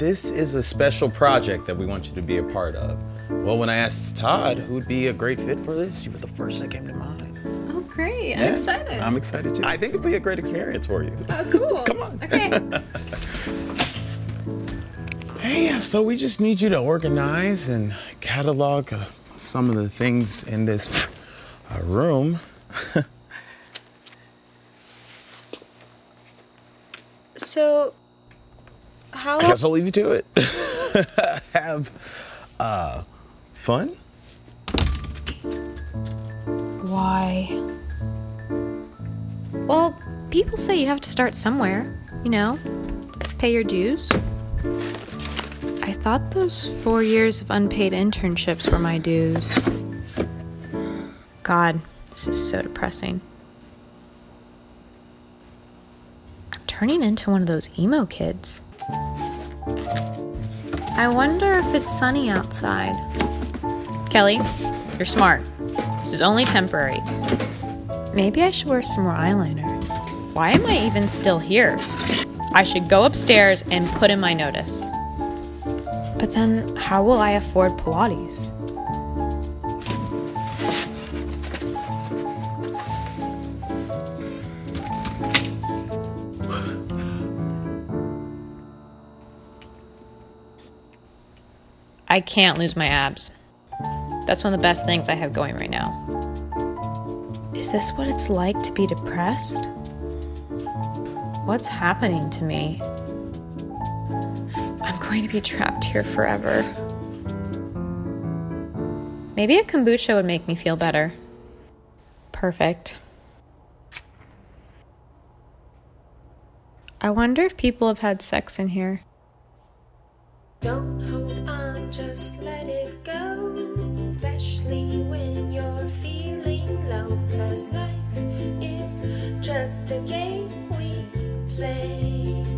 this is a special project that we want you to be a part of. Well, when I asked Todd who'd be a great fit for this, you were the first that came to mind. Oh, great. Yeah, I'm excited. I'm excited too. I think it'll be a great experience for you. Oh, cool. Come on. Okay. Hey, so we just need you to organize and catalog some of the things in this room. So, how? I guess I'll leave you to it. Have fun. Why? Well, people say you have to start somewhere, you know, pay your dues. I thought those 4 years of unpaid internships were my dues. God, this is so depressing. I'm turning into one of those emo kids. I wonder if it's sunny outside. Kelly, you're smart. This is only temporary. Maybe I should wear some more eyeliner. Why am I even still here? I should go upstairs and put in my notice. But then, how will I afford Pilates? I can't lose my abs. That's one of the best things I have going right now. Is this what it's like to be depressed? What's happening to me? I'm going to be trapped here forever. Maybe a kombucha would make me feel better. Perfect. I wonder if people have had sex in here. Don't hold on, just let it go. Especially when you're feeling low. 'Cause life is just a game we play.